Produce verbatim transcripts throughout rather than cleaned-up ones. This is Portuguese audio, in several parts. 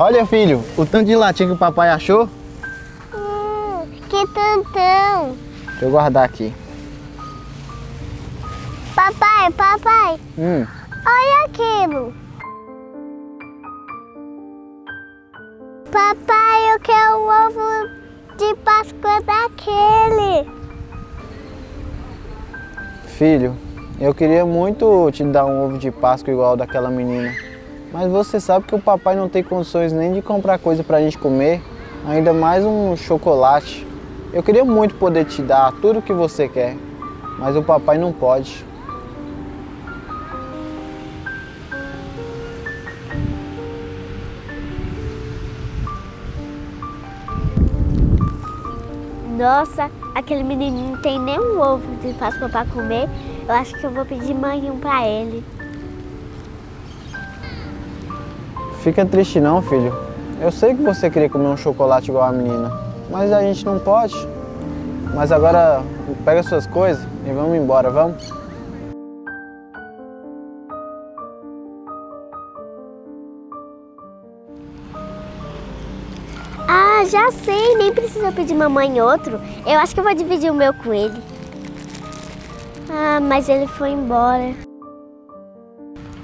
Olha, filho, o tanto de latinha que o papai achou. Hum, que tantão. Deixa eu guardar aqui. Papai, papai. Hum. Olha aquilo. Papai, eu quero o ovo de Páscoa daquele. Filho, eu queria muito te dar um ovo de Páscoa igual daquela menina. Mas você sabe que o papai não tem condições nem de comprar coisa pra gente comer, ainda mais um chocolate. Eu queria muito poder te dar tudo o que você quer, mas o papai não pode. Nossa, aquele menininho não tem nem um ovo de Páscoa para comer. Eu acho que eu vou pedir manhã para ele. Fica triste não, filho. Eu sei que você queria comer um chocolate igual a menina, mas a gente não pode. Mas agora pega suas coisas e vamos embora, vamos? Ah, já sei, nem precisa pedir mamãe outro. Eu acho que eu vou dividir o meu com ele. Ah, mas ele foi embora.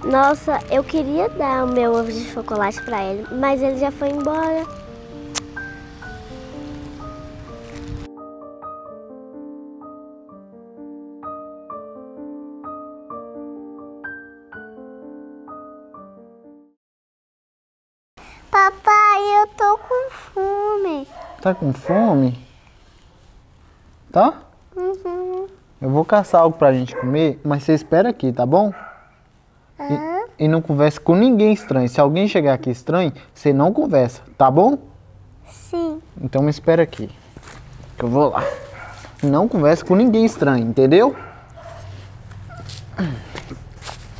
Nossa, eu queria dar o meu ovo de chocolate pra ele, mas ele já foi embora. Papai, eu tô com fome. Tá com fome? Tá? Uhum. Eu vou caçar algo pra gente comer, mas você espera aqui, tá bom? Uhum. E, e não converse com ninguém estranho. Se alguém chegar aqui estranho, você não conversa, tá bom? Sim. Então me espera aqui, que eu vou lá. Não converse com ninguém estranho, entendeu?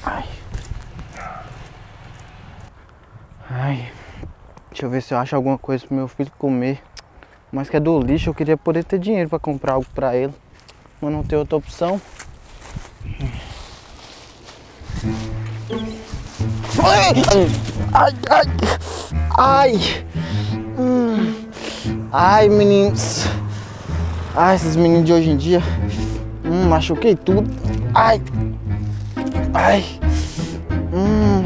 Ai. Ai. Deixa eu ver se eu acho alguma coisa pro meu filho comer. Mas que é do lixo, eu queria poder ter dinheiro pra comprar algo pra ele. Mas não tem outra opção. Ai, ai, ai. Ai, meninos. Ai, esses meninos de hoje em dia. Hum, machuquei tudo. Ai. Ai. Hum.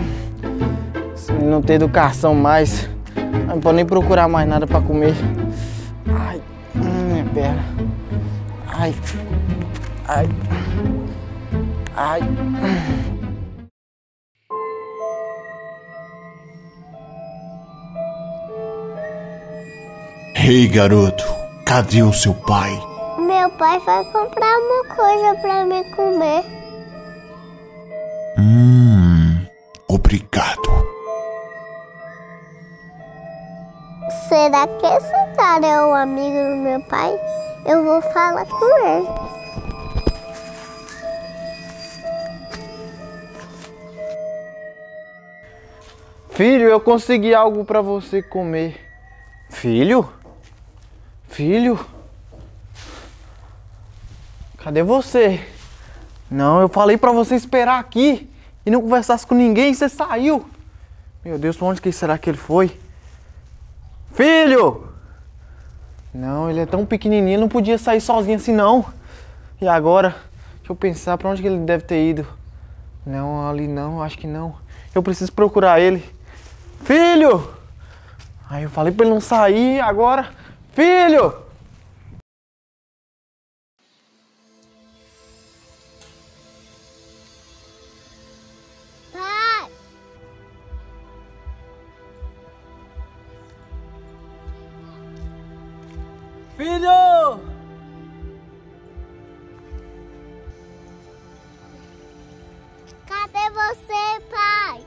Esse menino não tem educação mais. Não pode nem procurar mais nada pra comer. Ai, minha perna. Ai, ai, ai. Ei, garoto, cadê o seu pai? Meu pai vai comprar uma coisa pra me comer. Hum, obrigado. Será que esse cara é o amigo do meu pai? Eu vou falar com ele. Filho, eu consegui algo pra você comer. Filho? Filho? Cadê você? Não, eu falei pra você esperar aqui e não conversasse com ninguém, você saiu. Meu Deus, pra onde que será que ele foi? Filho! Não, ele é tão pequenininho, não podia sair sozinho assim não. E agora? Deixa eu pensar pra onde que ele deve ter ido. Não, ali não, acho que não. Eu preciso procurar ele. Filho! Aí eu falei pra ele não sair agora. Filho! Filho! Cadê você, pai?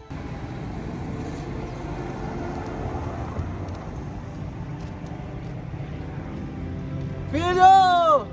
Filho!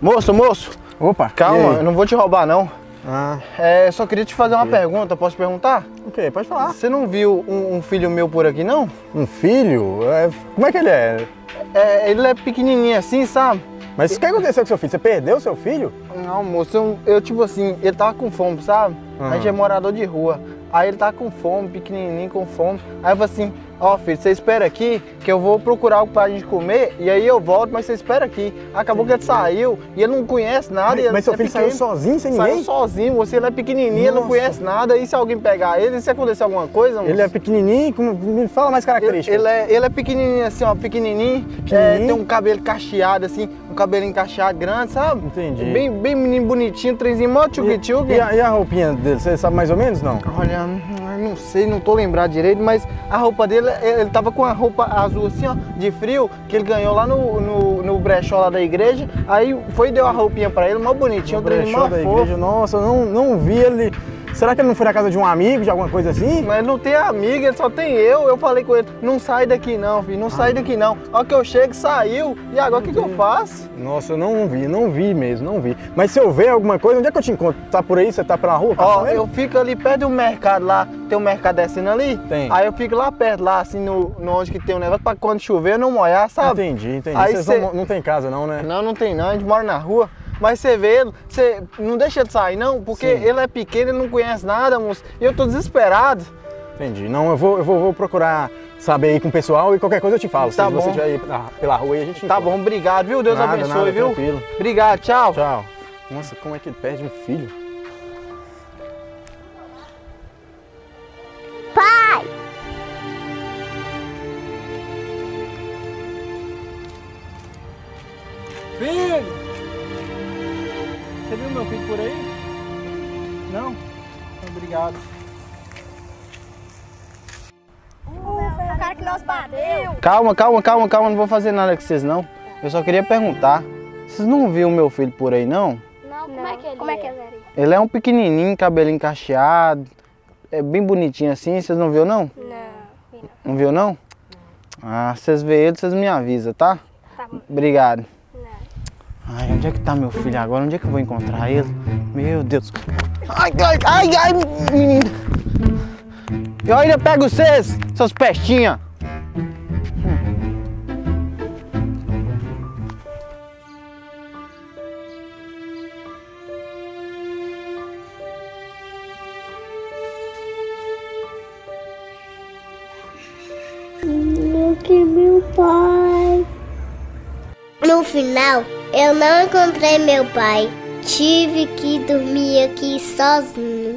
Moço, moço! Opa! Calma, eu não vou te roubar, não. Ah. É, só queria te fazer uma pergunta, posso perguntar? O quê? Pode falar. Você não viu um, um filho meu por aqui, não? Um filho? É, como é que ele é? é? Ele é pequenininho assim, sabe? Mas o que aconteceu com seu filho? Você perdeu seu filho? Não, moço, eu, eu tipo assim, ele tava com fome, sabe? Uhum. A gente é morador de rua. Aí ele tá com fome, pequenininho, com fome. Aí eu falei assim, ó, filho, você espera aqui que eu vou procurar algo pra gente comer e aí eu volto, mas você espera aqui. Acabou que ele saiu e ele não conhece nada. Mas, ele, mas seu é filho pequeno, saiu sozinho, sem ninguém? Saiu sozinho, você ele é pequenininho, ele não conhece nada. E se alguém pegar ele, se acontecer alguma coisa? Moço? Ele é pequenininho? Me fala mais características. Ele, ele, é, ele é pequenininho assim, ó, pequenininho. É, tem um cabelo cacheado assim, um cabelinho cacheado grande, sabe? Entendi. Bem, bem menino bonitinho, trenzinho, mó tchugui-tchugui. E, e a roupinha dele, você sabe mais ou menos, não? Olha, não sei, não tô lembrado direito, mas a roupa dele... Ele tava com a roupa azul assim, ó, de frio, que ele ganhou lá no, no, no brechó lá da igreja. Aí foi e deu a roupinha pra ele, mó bonitinho, o brechó da igreja. Nossa, eu não, não vi ele. Será que ele não foi na casa de um amigo, de alguma coisa assim? Mas ele não tem amigo, ele só tem eu. Eu falei com ele, não sai daqui não, filho, não sai daqui não. Olha que eu chego, saiu, e agora o que, que eu faço? Nossa, eu não vi, não vi mesmo, não vi. Mas se eu ver alguma coisa, onde é que eu te encontro? Tá por aí? Você tá pela rua? Ó, eu fico ali perto do mercado lá, tem um mercado descendo ali. Tem. Aí eu fico lá perto, lá assim, no, no onde que tem um negócio, pra quando chover eu não molhar, sabe? Entendi, entendi. Aí Vocês cê... não, não tem casa não, né? Não, não tem não, a gente mora na rua. Mas você vê ele, você não deixa ele sair não, porque Sim. ele é pequeno, ele não conhece nada, moço. E eu tô desesperado. Entendi. Não, eu vou, eu vou, vou procurar saber aí com o pessoal e qualquer coisa eu te falo. Tá Se bom. você estiver aí pela rua e a gente... Tá encontra. Bom, obrigado, viu? Deus nada, abençoe, nada, viu? Tranquilo. Obrigado, tchau. Tchau. Nossa, como é que ele perde um filho? Pai! Filho! Você viu meu filho por aí? Não? Obrigado. Uh, foi o cara que nós bateu. Calma, calma, calma, calma. Não vou fazer nada com vocês, não. Eu só queria perguntar. Vocês não viram meu filho por aí, não? Não, como não. é que ele como é? é? Que ele, é? ele é um pequenininho, cabelinho cacheado. É bem bonitinho assim. Vocês não viram, não? Não, vi não. Não viu, não? Não. Ah, vocês verem ele, vocês me avisam, tá? Tá bom. Obrigado. Ai, onde é que tá meu filho agora? Onde é que eu vou encontrar ele? Meu Deus. Ai, ai, ai, ai, menino. Eu ainda pego vocês, seus pestinhas. Não, que meu pai. No final, eu não encontrei meu pai. Tive que dormir aqui sozinho.